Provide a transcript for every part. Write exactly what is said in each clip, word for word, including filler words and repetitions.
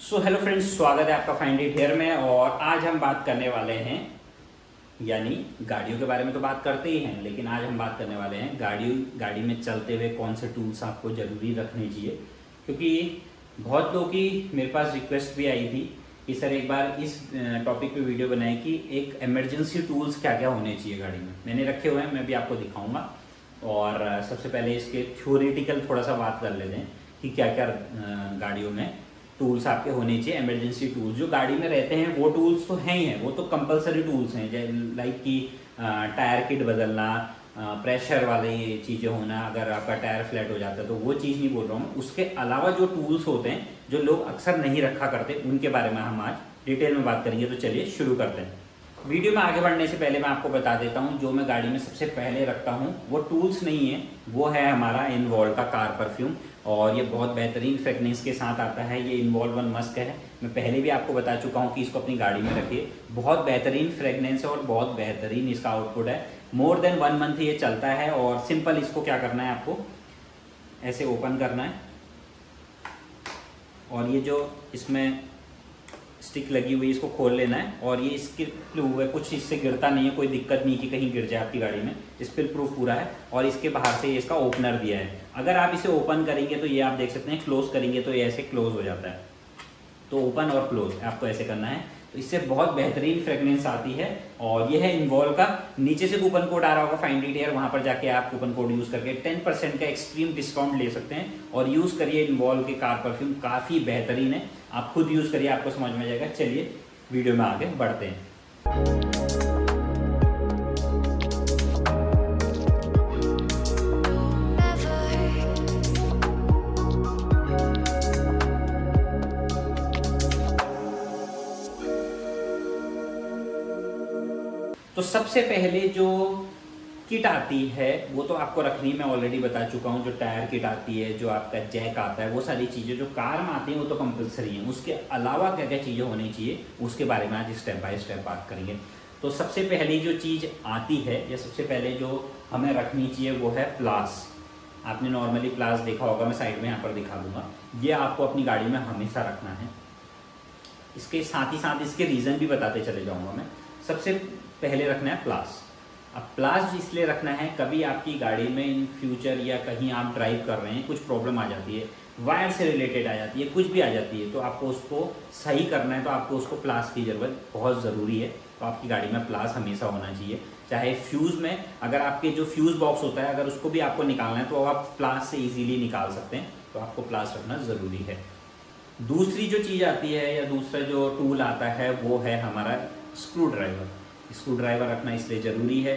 So hello friends, स्वागत है आपका फाइंड इट हियर में। और आज हम बात करने वाले हैं, यानी गाड़ियों के बारे में तो बात करते ही हैं, लेकिन आज हम बात करने वाले हैं गाड़ी गाड़ी में चलते हुए कौन से टूल्स आपको ज़रूरी रखने चाहिए। क्योंकि बहुत लोगों की मेरे पास रिक्वेस्ट भी आई थी कि सर एक बार इस टॉपिक पे वीडियो बनाए कि एक इमरजेंसी टूल्स क्या क्या होने चाहिए गाड़ी में। मैंने रखे हुए हैं, मैं भी आपको दिखाऊंगा। और सबसे पहले इसके थ्योरेटिकल थोड़ा सा बात कर लेते हैं कि क्या क्या गाड़ियों में टूल्स आपके होने चाहिए। इमरजेंसी टूल्स जो गाड़ी में रहते हैं वो टूल्स तो हैं ही हैं, वो तो कंपलसरी टूल्स हैं। लाइक कि टायर किट बदलना, प्रेशर वाले चीज़ें होना, अगर आपका टायर फ्लैट हो जाता है तो वो चीज़ नहीं बोल रहा हूँ। उसके अलावा जो टूल्स होते हैं जो लोग अक्सर नहीं रखा करते, उनके बारे में हम आज डिटेल में बात करेंगे। तो चलिए शुरू करते हैं। वीडियो में आगे बढ़ने से पहले मैं आपको बता देता हूँ जो मैं गाड़ी में सबसे पहले रखता हूँ वो टूल्स नहीं है, वो है हमारा इन्वॉल्व का कार परफ्यूम। और ये बहुत बेहतरीन फ्रेगनेंस के साथ आता है। ये इन्वॉल्व वन मस्क है, मैं पहले भी आपको बता चुका हूँ कि इसको अपनी गाड़ी में रखिए। बहुत बेहतरीन फ्रेगनेंस है और बहुत बेहतरीन इसका आउटपुट है। मोर देन वन मंथ ये चलता है। और सिंपल इसको क्या करना है, आपको ऐसे ओपन करना है और ये जो इसमें स्टिक लगी हुई है इसको खोल लेना है। और ये इसके हुआ है, कुछ इससे गिरता नहीं है, कोई दिक्कत नहीं कि कहीं गिर जाए आपकी गाड़ी में। स्पिल प्रूफ पूरा है। और इसके बाहर से ये इसका ओपनर दिया है। अगर आप इसे ओपन करेंगे तो ये आप देख सकते हैं, क्लोज करेंगे तो ये ऐसे क्लोज हो जाता है। तो ओपन और क्लोज आपको ऐसे करना है। तो इससे बहुत बेहतरीन फ्रेगनेंस आती है। और ये है इन्वॉल्व का। नीचे से कूपन कोड आ रहा होगा फाइंड इट हियर, वहाँ पर जाके आप कूपन कोड यूज़ करके टेन परसेंट का एक्सट्रीम डिस्काउंट ले सकते हैं। और यूज़ करिए इन्वॉल्व के कार परफ्यूम, काफ़ी बेहतरीन है। आप खुद यूज़ करिए, आपको समझ में आ जाएगा। चलिए वीडियो में आगे बढ़ते हैं। तो सबसे पहले जो किट आती है वो तो आपको रखनी, मैं ऑलरेडी बता चुका हूँ। जो टायर किट आती है, जो आपका जैक आता है, वो सारी चीज़ें जो कार में आती हैं वो तो कंपलसरी हैं। उसके अलावा क्या क्या चीज़ें होनी चाहिए उसके बारे में आज स्टेप बाय स्टेप बात करेंगे। तो सबसे पहले जो चीज़ आती है या सबसे पहले जो हमें रखनी चाहिए वो है प्लास। आपने नॉर्मली प्लास देखा होगा, मैं साइड में यहाँ पर दिखा दूँगा। ये आपको अपनी गाड़ी में हमेशा रखना है। इसके साथ ही साथ इसके रीज़न भी बताते चले जाऊँगा मैं। सबसे पहले रखना है प्लास। अब प्लास इसलिए रखना है, कभी आपकी गाड़ी में इन फ्यूचर या कहीं आप ड्राइव कर रहे हैं कुछ प्रॉब्लम आ जाती है, वायर से रिलेटेड आ जाती है, कुछ भी आ जाती है, तो आपको उसको सही करना है। तो आपको उसको प्लास की ज़रूरत बहुत ज़रूरी है। तो आपकी गाड़ी में प्लास हमेशा होना चाहिए। चाहे फ्यूज़ में, अगर आपके जो फ्यूज़ बॉक्स होता है अगर उसको भी आपको निकालना है तो आप प्लास से ईजिली निकाल सकते हैं। तो आपको प्लास रखना ज़रूरी है। दूसरी जो चीज़ आती है या दूसरा जो टूल आता है वो है हमारा स्क्रू ड्राइवर। स्क्रू ड्राइवर रखना इसलिए ज़रूरी है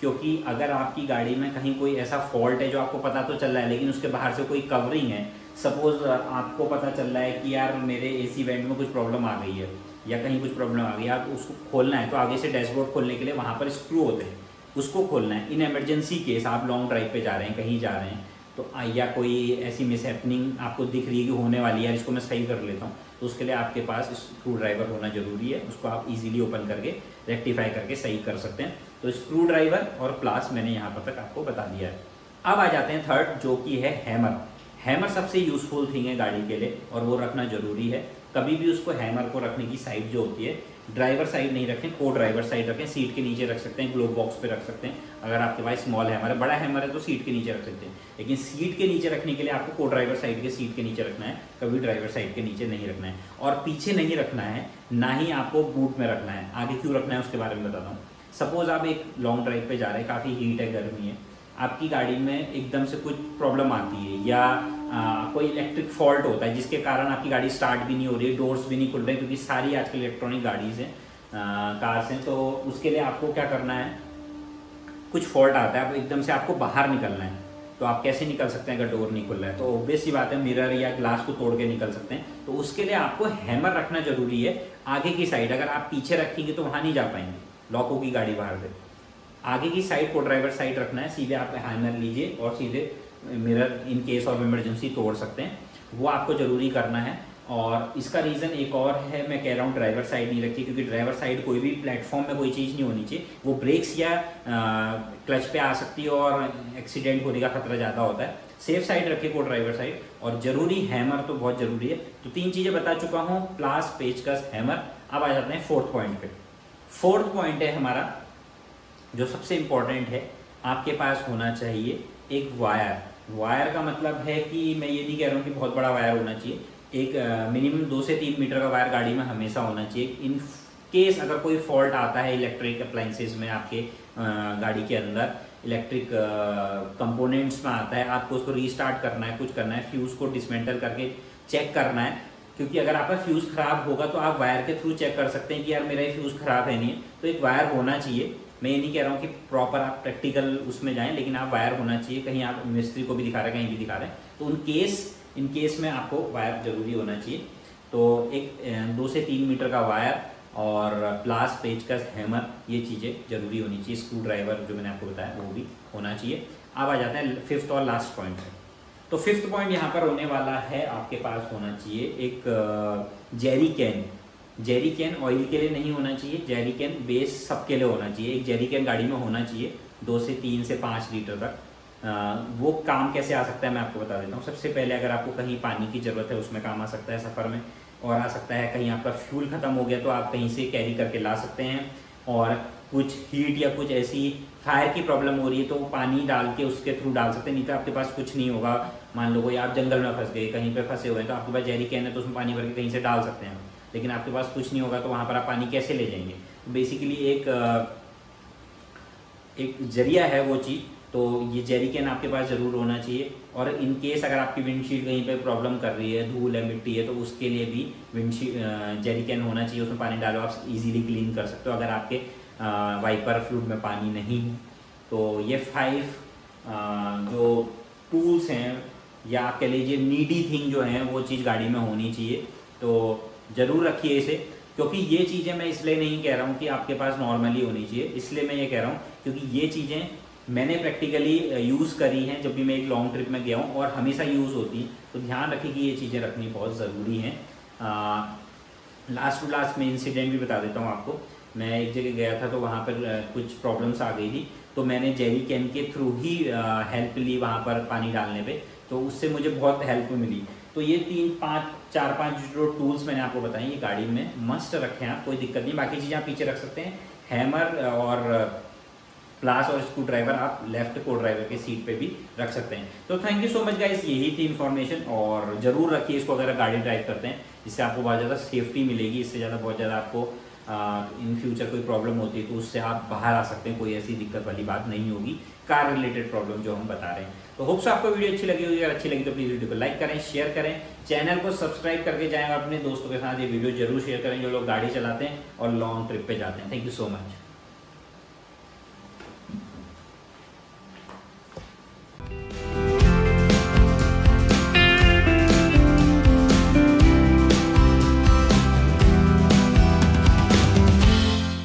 क्योंकि अगर आपकी गाड़ी में कहीं कोई ऐसा फॉल्ट है जो आपको पता तो चल रहा है लेकिन उसके बाहर से कोई कवरिंग है, सपोज़ आपको पता चल रहा है कि यार मेरे एसी वेंट में कुछ प्रॉब्लम आ गई है या कहीं कुछ प्रॉब्लम आ गई, आप उसको खोलना है तो आगे से डैशबोर्ड खोलने के लिए वहाँ पर स्क्रू होते हैं, उसको खोलना है। इन एमरजेंसी केस आप लॉन्ग ड्राइव पर जा रहे हैं, कहीं जा रहे हैं, तो या कोई ऐसी मिसहैपनिंग आपको दिख रही है कि होने वाली है, इसको मैं सही कर लेता हूँ, तो उसके लिए आपके पास स्क्रू ड्राइवर होना ज़रूरी है। उसको आप इजीली ओपन करके रेक्टिफाई करके सही कर सकते हैं। तो स्क्रू ड्राइवर और प्लास मैंने यहाँ पर तक आपको बता दिया है। अब आ जाते हैं थर्ड, जो कि है हैमर। हैमर सबसे यूज़फुल थिंग है गाड़ी के लिए और वो रखना ज़रूरी है। कभी भी उसको हैमर को रखने की साइड जो होती है, ड्राइवर साइड नहीं रखें, को ड्राइवर साइड रखें। सीट के नीचे रख सकते हैं, ग्लोव बॉक्स पे रख सकते हैं। अगर आपके पास स्मॉल हैमर है, बड़ा हैमर है तो सीट के नीचे रख सकते हैं। लेकिन सीट के नीचे रखने के लिए आपको को ड्राइवर साइड के सीट के नीचे रखना है, कभी ड्राइवर साइड के नीचे नहीं रखना है। और पीछे नहीं रखना है, ना ही आपको बूट में रखना है। आगे क्यों रखना है उसके बारे में बताता हूँ। सपोज़ आप एक लॉन्ग ड्राइव पर जा रहे हैं, काफ़ी हीट है, गर्मी है, आपकी गाड़ी में एकदम से कुछ प्रॉब्लम आती है या आ, कोई इलेक्ट्रिक फॉल्ट होता है जिसके कारण आपकी गाड़ी स्टार्ट भी नहीं हो रही है, डोर्स भी नहीं खुल रहे, क्योंकि सारी आजकल इलेक्ट्रॉनिक गाड़ीज़ हैं, कार्स हैं। तो उसके लिए आपको क्या करना है, कुछ फॉल्ट आता है, आप एकदम से आपको बाहर निकलना है। तो आप कैसे निकल सकते हैं अगर डोर नहीं खुल रहा है? तो ऑब्वियस ही बात है, मिरर या ग्लास को तोड़ के निकल सकते हैं। तो उसके लिए आपको हैमर रखना ज़रूरी है आगे की साइड। अगर आप पीछे रखेंगे तो वहाँ नहीं जा पाएंगे, लॉक होगी गाड़ी बाहर से। आगे की साइड को ड्राइवर साइड रखना है। सीधे आप हैमर लीजिए और सीधे mirror in case of emergency तोड़ सकते हैं, वो आपको ज़रूरी करना है। और इसका रीज़न एक और है, मैं कह रहा हूँ ड्राइवर साइड नहीं रखी, क्योंकि ड्राइवर साइड कोई भी प्लेटफॉर्म में कोई चीज़ नहीं होनी चाहिए, वो ब्रेक्स या क्लच पे आ सकती है और एक्सीडेंट होने का खतरा ज़्यादा होता है। सेफ साइड रखे को ड्राइवर साइड, और ज़रूरी हैमर तो बहुत ज़रूरी है। तो तीन चीज़ें बता चुका हूँ, प्लास, पेचकस, हैमर। अब आ जाते हैं फोर्थ पॉइंट पर। फोर्थ पॉइंट है हमारा जो सबसे इम्पॉर्टेंट है, आपके पास होना चाहिए एक वायर। वायर का मतलब है कि मैं ये नहीं कह रहा हूँ कि बहुत बड़ा वायर होना चाहिए, एक मिनिमम दो से तीन मीटर का वायर गाड़ी में हमेशा होना चाहिए। इन केस अगर कोई फॉल्ट आता है इलेक्ट्रिक अप्लाइंसेज में, आपके आ, गाड़ी के अंदर इलेक्ट्रिक कंपोनेंट्स में आता है, आपको उसको रीस्टार्ट करना है, कुछ करना है, फ्यूज़ को डिसमेंटल करके चेक करना है, क्योंकि अगर आपका फ्यूज़ ख़राब होगा तो आप वायर के थ्रू चेक कर सकते हैं कि यार मेरा ये फ्यूज़ ख़राब है नहीं है। तो एक वायर होना चाहिए, मैं ये नहीं कह रहा हूँ कि प्रॉपर आप प्रैक्टिकल उसमें जाएँ, लेकिन आप वायर होना चाहिए, कहीं आप मिस्त्री को भी दिखा रहे हैं, कहीं भी दिखा रहे हैं, तो उन केस इन केस में आपको वायर जरूरी होना चाहिए। तो एक दो से तीन मीटर का वायर और प्लास, पेचकस, हैमर, ये चीज़ें जरूरी होनी चाहिए। स्क्रू ड्राइवर जो मैंने आपको बताया वो भी होना चाहिए। अब आ जाते हैं फिफ्थ और लास्ट पॉइंट है। तो फिफ्थ पॉइंट यहाँ पर होने वाला है, आपके पास होना चाहिए एक jerry can. Jerry can oil के लिए नहीं होना चाहिए, जेरी कैन बेस सबके लिए होना चाहिए। एक जेरी कैन गाड़ी में होना चाहिए दो से तीन से पाँच लीटर तक। आ, वो काम कैसे आ सकता है मैं आपको बता देता हूँ। सबसे पहले अगर आपको कहीं पानी की ज़रूरत है उसमें काम आ सकता है सफ़र में, और आ सकता है कहीं आपका फ्यूल ख़त्म हो गया तो आप कहीं से कैरी करके ला सकते हैं, और कुछ हीट या कुछ ऐसी फायर की प्रॉब्लम हो रही है तो पानी डाल के उसके थ्रू डाल सकते हैं। नहीं तो आपके पास कुछ नहीं होगा, मान लो कोई आप जंगल में फंस गए, कहीं पर फंसे हुए हैं, तो आपके पास जेरी कैन है तो उसमें पानी भर के कहीं से डाल सकते हैं, लेकिन आपके पास कुछ नहीं होगा तो वहाँ पर आप पानी कैसे ले जाएंगे। बेसिकली एक एक जरिया है वो चीज़, तो ये जेरी कैन आपके पास ज़रूर होना चाहिए। और इन केस अगर आपकी विंडशील्ड कहीं पे प्रॉब्लम कर रही है, धूल है, मिट्टी है, तो उसके लिए भी विंडशील्ड जेरी कैन होना चाहिए, उसमें पानी डालो, आप इजीली क्लीन कर सकते हो अगर आपके वाइपर फ्लूइड में पानी नहीं है। तो ये फाइव जो टूल्स हैं या आप कह लीजिए नीडी थिंग जो है वो चीज़ गाड़ी में होनी चाहिए, तो ज़रूर रखिए इसे। क्योंकि ये चीज़ें मैं इसलिए नहीं कह रहा हूँ कि आपके पास नॉर्मली होनी चाहिए, इसलिए मैं ये कह रहा हूँ क्योंकि ये चीज़ें मैंने प्रैक्टिकली यूज़ करी हैं जब भी मैं एक लॉन्ग ट्रिप में गया हूँ और हमेशा यूज़ होती हैं। तो ध्यान रखें कि ये चीज़ें रखनी बहुत ज़रूरी हैं। लास्ट टू लास्ट में इंसिडेंट भी बता देता हूँ आपको। मैं एक जगह गया था तो वहाँ पर आ, कुछ प्रॉब्लम्स आ गई थी, तो मैंने जेरी कैन के थ्रू ही हेल्प ली वहाँ पर पानी डालने पर, तो उससे मुझे बहुत हेल्प मिली। तो ये तीन पाँच चार पाँच जो टूल्स मैंने आपको बताए ये गाड़ी में मस्ट रखें आप, कोई दिक्कत नहीं। बाकी चीज़ें आप पीछे रख सकते हैं, हैमर और प्लास और स्क्रू ड्राइवर आप लेफ्ट को ड्राइवर के सीट पे भी रख सकते हैं। तो thank you so much guys, यही थी इन्फॉर्मेशन, और ज़रूर रखिए इसको अगर गाड़ी ड्राइव करते हैं, इससे आपको बहुत ज़्यादा सेफ्टी मिलेगी। इससे ज़्यादा बहुत ज़्यादा आपको इन फ्यूचर कोई प्रॉब्लम होती है तो उससे आप बाहर आ सकते हैं, कोई ऐसी दिक्कत वाली बात नहीं होगी। कार रिलेटेड प्रॉब्लम जो हम बता रहे हैं, तो होप्स आपको वीडियो अच्छी लगी होगी। अगर अच्छी लगी तो प्लीज़ वीडियो को लाइक करें, शेयर करें, चैनल को सब्सक्राइब करके जाएँ, अपने दोस्तों के साथ ये वीडियो जरूर शेयर करें जो लोग गाड़ी चलाते हैं और लॉन्ग ट्रिप पर जाते हैं। Thank you so much.